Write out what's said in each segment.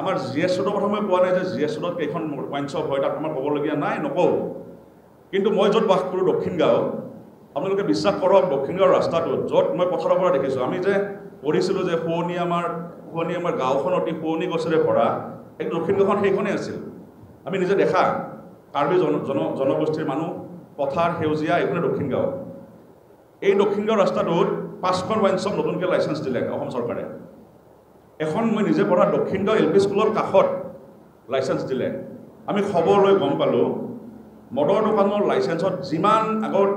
আমাৰ G S ৰোডৰ প্ৰথমে কোৱা নাই যে জি এছ ৰোডত কেইখন ৱাইন শ্বপ হয়, তাত আমাৰ ক'বলগীয়া নাই, নকওঁ। কিন্তু মই য'ত বাস কৰোঁ দক্ষিণ গাঁও, আপোনালোকে বিশ্বাস কৰক দক্ষিণ গাঁৱৰ ৰাস্তাটোত য'ত মই পথাৰৰ পৰা দেখিছোঁ, আমি যে পঢ়িছিলোঁ যে শুৱনি আমাৰ গাঁওখন অতি শুৱনি গছেৰে ভৰা, এক দক্ষিণ গাঁওখন সেইখনেই আছিল। আমি নিজে দেখা কাৰ্বি জনগোষ্ঠীৰ মানুহ, পথাৰ, সেউজীয়া, এইখনে দক্ষিণ গাঁও। এই দক্ষিণ গাঁও ৰাস্তাটোত 5খন ৱাইন শ্বপ নতুনকৈ লাইচেঞ্চ দিলে অসম চৰকাৰে। এখন মই নিজে পঢ়া দক্ষিণ গাঁও এল পি স্কুলৰ কাষত লাইচেঞ্চ দিলে। আমি খবৰ লৈ গম পালোঁ মদৰ দোকানৰ লাইচেঞ্চত যিমান আগৰ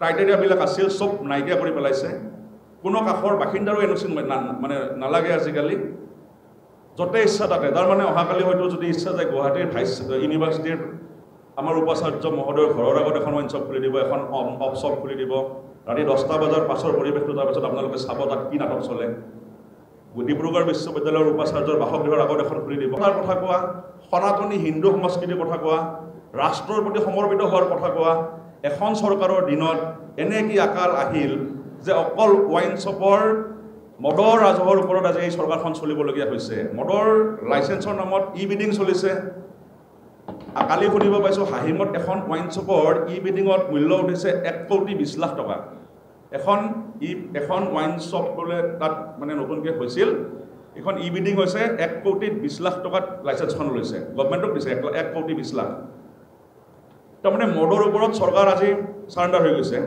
ক্ৰাইটেৰিয়াবিলাক আছিল চব নাইকিয়া কৰি পেলাইছে। কোনো কাষৰ বাসিন্দাৰো এন'চি মানে নালাগে আজিকালি, য'তে ইচ্ছা তাতে। তাৰমানে অহাকালি হয়তো যদি ইচ্ছা যায় গুৱাহাটীৰ ভাইচ ইউনিভাৰ্চিটিৰ আমাৰ উপাচাৰ্য মহোদয়ৰ ঘৰৰ আগত এখন ৱাইন শ্বপ খুলি দিব, এখন অফ শ্বপ খুলি দিব। ৰাতি 10টা বজাৰ পাছৰ পৰিৱেশটো তাৰপিছত আপোনালোকে চাব তাত কি নাটক চলে। ডিব্ৰুগড় বিশ্ববিদ্যালয়ৰ উপাচাৰ্যৰ বাসগৃহৰ আগত এখন খুলি দিব। তাৰ কথা কোৱা, সনাতনী হিন্দু সংস্কৃতিৰ কথা কোৱা, ৰাষ্ট্ৰৰ প্ৰতি সমৰ্পিত হোৱাৰ কথা কোৱা। এখন চৰকাৰৰ দিনত এনে কি আকাল আহিল যে অকল ৱাইন শ্বপৰ মদৰ ৰাজহৰ ওপৰত আজি এই চৰকাৰখন চলিবলগীয়া হৈছে। মদৰ লাইচেঞ্চৰ নামত ই বিডিং চলিছে। কালি শুনিব পাইছোঁ হাহিমত এখন ৱাইন শ্বপৰ ই বিডিঙত মূল্য উঠিছে 1,20,00,000 টকা। এখন ৱাইন শ্বপ বোলে তাত মানে নতুনকৈ হৈছিল, এখন ই বিডিং হৈছে 1,20,00,000 টকাত লাইচেঞ্চখন লৈছে, গভৰ্ণমেণ্টক দিছে 1,20,00,000। তাৰমানে মদৰ ওপৰত চৰকাৰ আজি চাৰেণ্ডাৰ হৈ গৈছে।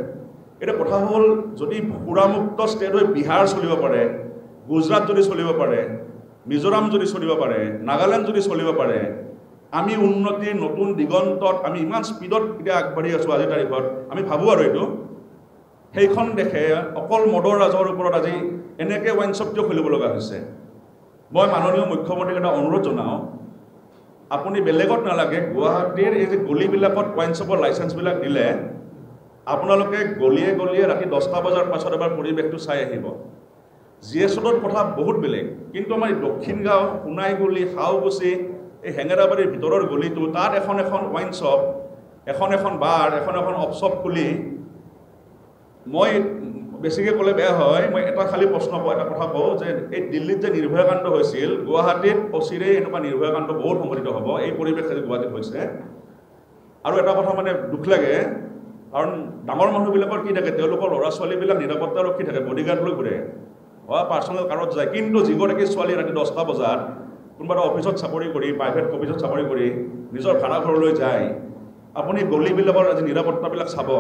এতিয়া কথা হ'ল, যদি সুৰামুক্ত ষ্টেট হৈ বিহাৰ চলিব পাৰে, গুজৰাট যদি চলিব পাৰে, মিজোৰাম যদি চলিব পাৰে, নাগালেণ্ড যদি চলিব পাৰে, আমি উন্নতিৰ নতুন দিগন্তত আমি ইমান স্পীডত এতিয়া আগবাঢ়ি আছোঁ আজিৰ তাৰিখত। আমি ভাবোঁ আৰু এইটো সেইখন দেশে অকল মদৰ ৰাজৰ ওপৰত আজি এনেকৈ ৱাইন শ্বপ কিয় খুলিব লগা হৈছে। মই মাননীয় মুখ্যমন্ত্ৰীক এটা অনুৰোধ জনাওঁ, আপুনি বেলেগত নালাগে, গুৱাহাটীৰ এই যে গলিবিলাকত ৱাইন শ্বপৰ লাইচেঞ্চবিলাক দিলে, আপোনালোকে গলিয়ে গলিয়ে ৰাতি 10টা বজাৰ পাছত এবাৰ পৰিৱেশটো চাই আহিব। জি এছ ৰোডত কথা বহুত বেলেগ, কিন্তু আমাৰ দক্ষিণ গাঁও, সোণাইগুলি, হাওগুচি, এই হেঙেৰাবাৰীৰ ভিতৰৰ গলিটো, তাত এখন এখন ৱাইন শ্বপ, এখন এখন বাৰ, এখন এখন অফশ্বপ খুলি, মই বেছিকৈ ক'লে বেয়া হয়, মই এটা খালী প্ৰশ্ন কওঁ, এটা কথা কওঁ যে এই দিল্লীত যে নিৰ্ভয়া কাণ্ড হৈছিল, গুৱাহাটীত অচিৰেই এনেকুৱা নিৰ্ভয়া কাণ্ড বহুত সংঘটিত হ'ব। এই পৰিৱেশ আজি গুৱাহাটীত হৈছে। আৰু এটা কথা মানে দুখ লাগে, কাৰণ ডাঙৰ মানুহবিলাকৰ কি থাকে, তেওঁলোকৰ ল'ৰা ছোৱালীবিলাক নিৰাপত্তাৰক্ষী থাকে, বডিগাৰ্ড লৈ ঘূৰে, পাৰ্চনেল কাৰত যায়। কিন্তু যিগৰাকী ছোৱালী ৰাতি 10টা বজাত কোনোবা এটা অফিচত চাকৰি কৰি, প্ৰাইভেট অফিচত চাকৰি কৰি নিজৰ ভাড়া ঘৰলৈ যায়, আপুনি গলিবিলাকৰ আজি নিৰাপত্তাবিলাক চাব।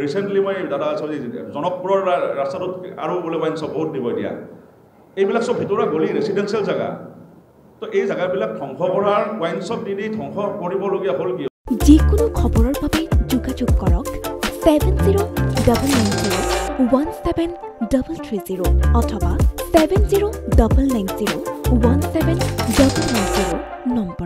ৰিচেণ্টলি মই দাদা ছোৱালী জনকপুৰৰ ৰাস্তাটোত আৰু বোলে ৱাইন শ্বপ বহুত দিব এতিয়া। এইবিলাক চব ভিতৰুৱা গলি, ৰেচিডেঞ্চিয়েল জেগা। তো এই জেগাবিলাক ধ্বংস কৰাৰ, ৱাইন শ্বপ দি ধ্বংস কৰিবলগীয়া হ'ল। কি যিকোনো খবৰৰ বাবে যোগাযোগ কৰক 7099017330 অথবা 7099017990 নম্বৰ।